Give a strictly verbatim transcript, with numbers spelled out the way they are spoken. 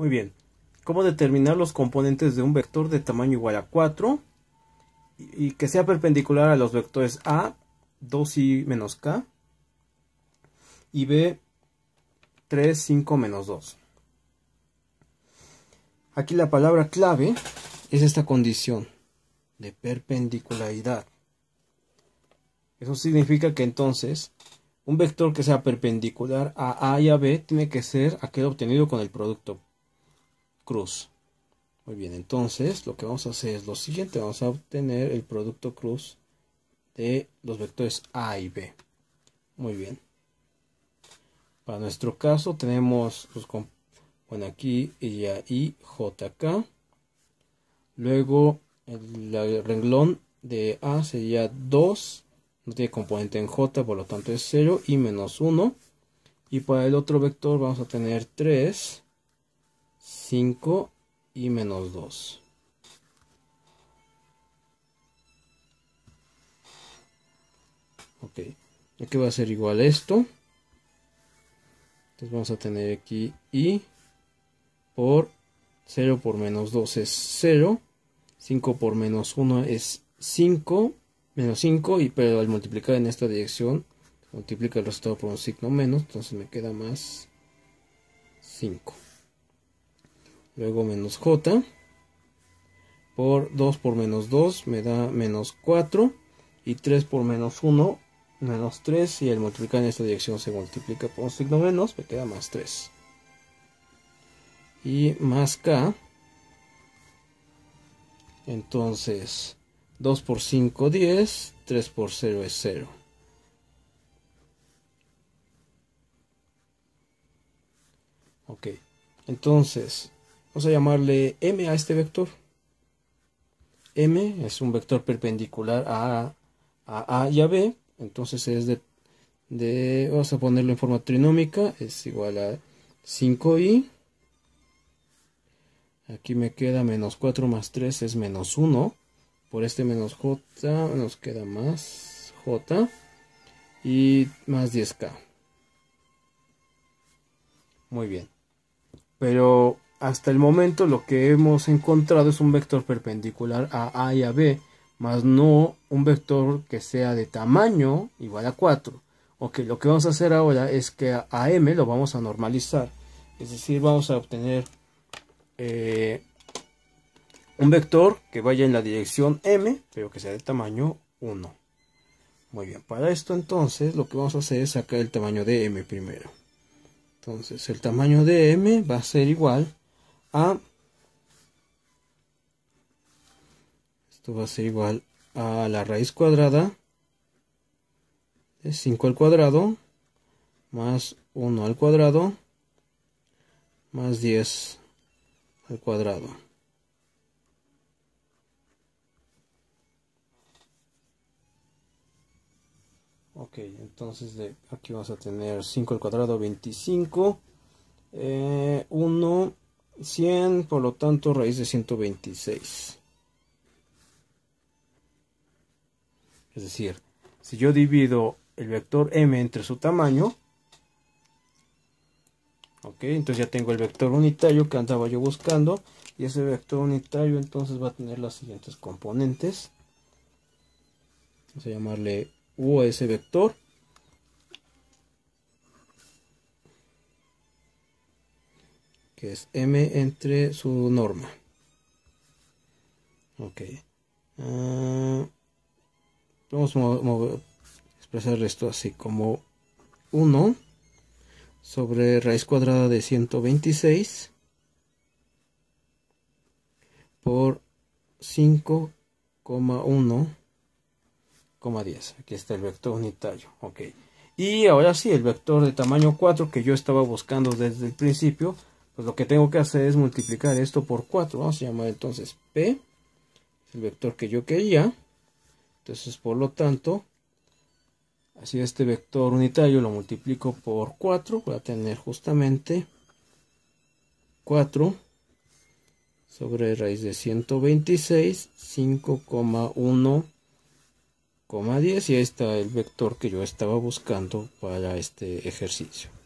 Muy bien. ¿Cómo determinar los componentes de un vector de tamaño igual a cuatro y que sea perpendicular a los vectores A, dos i menos k, y B, tres, cinco menos dos? Aquí la palabra clave es esta condición de perpendicularidad. Eso significa que entonces un vector que sea perpendicular a A y a B tiene que ser aquel obtenido con el producto cruz. Muy bien, entonces lo que vamos a hacer es lo siguiente. Vamos a obtener el producto cruz de los vectores A y B. Muy bien. Para nuestro caso tenemos los componentes. Bueno, aquí y ahí J K. Luego el, el renglón de A sería dos. No tiene componente en J, por lo tanto es cero y menos uno. Y para el otro vector vamos a tener tres, cinco y menos dos. Ok. Aquí va a ser igual a esto. Entonces vamos a tener aquí y por cero por menos dos es cero, cinco por menos uno es cinco, menos cinco, y pero al multiplicar en esta dirección multiplica el resultado por un signo menos, entonces me queda más cinco. Luego menos j por dos por menos dos me da menos cuatro, y tres por menos uno menos tres, y al multiplicar en esta dirección se multiplica por un signo menos, me queda más tres. Y más k, entonces dos por cinco, diez, tres por cero es cero. Ok, entonces vamos a llamarle m a este vector. M es un vector perpendicular a a, a y a b, entonces es de, de, vamos a ponerlo en forma trinómica, es igual a cinco i. Aquí me queda menos cuatro más tres es menos uno. Por este menos j nos queda más j. Y más diez k. Muy bien. Pero hasta el momento lo que hemos encontrado es un vector perpendicular a A y a B. Más no un vector que sea de tamaño igual a cuatro. Ok, lo que vamos a hacer ahora es que a M lo vamos a normalizar. Es decir, vamos a obtener... Eh, un vector que vaya en la dirección m, pero que sea de tamaño uno. Muy bien, para esto entonces lo que vamos a hacer es sacar el tamaño de m primero. Entonces el tamaño de m va a ser igual a... Esto va a ser igual a la raíz cuadrada de cinco al cuadrado, más uno al cuadrado, más diez al cuadrado. Ok, entonces de aquí vamos a tener cinco al cuadrado, veinticinco, eh, uno, cien, por lo tanto raíz de ciento veintiséis. Es decir, si yo divido el vector m entre su tamaño, ok, entonces ya tengo el vector unitario que andaba yo buscando, y ese vector unitario entonces va a tener las siguientes componentes. Vamos a llamarle u a ese vector. Que es m entre su norma. Ok. Uh, vamos a expresar esto así como uno sobre raíz cuadrada de ciento veintiséis por cinco coma uno coma diez. Aquí está el vector unitario. Ok. Y ahora sí, el vector de tamaño cuatro que yo estaba buscando desde el principio, pues lo que tengo que hacer es multiplicar esto por cuatro. Vamos a llamar entonces P, es el vector que yo quería. Entonces, por lo tanto... Así este vector unitario lo multiplico por cuatro, voy a tener justamente cuatro sobre raíz de ciento veintiséis, cinco coma uno coma diez, y ahí está el vector que yo estaba buscando para este ejercicio.